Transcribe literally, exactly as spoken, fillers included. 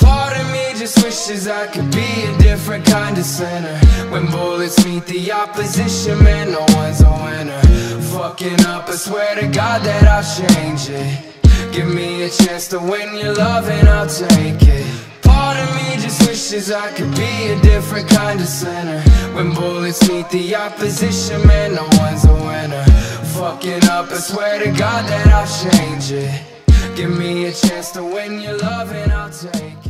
Part of me just wishes I could be a different kind of sinner. When bullets meet the opposition, man, no one's a winner. Fucking up, I swear to God that I'll change it. Give me a chance to win your love and I'll take it. Part of me just wishes I could be a different kind of sinner. When bullets meet the opposition, man, no one's a winner. Fucking up, I swear to God that I'll change it. Give me a chance to win your love and I'll take it.